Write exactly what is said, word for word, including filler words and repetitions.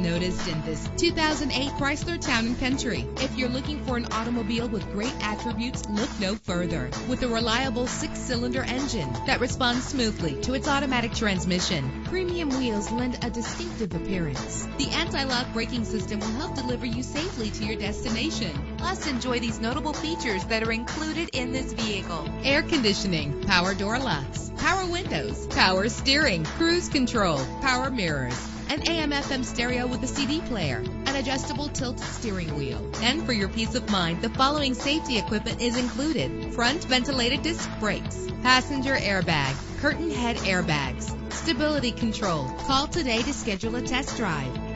noticed in this two thousand eight Chrysler Town and Country. If you're looking for an automobile with great attributes, look no further. With a reliable six-cylinder engine that responds smoothly to its automatic transmission, premium wheels lend a distinctive appearance. The anti-lock braking system will help deliver you safely to your destination. Plus, enjoy these notable features that are included in this vehicle: air conditioning, power door locks, power windows, power steering, cruise control, power mirrors, an A M F M stereo with a C D player, an adjustable tilt steering wheel. And for your peace of mind, the following safety equipment is included: front ventilated disc brakes, passenger airbag, curtain head airbags, stability control. Call today to schedule a test drive.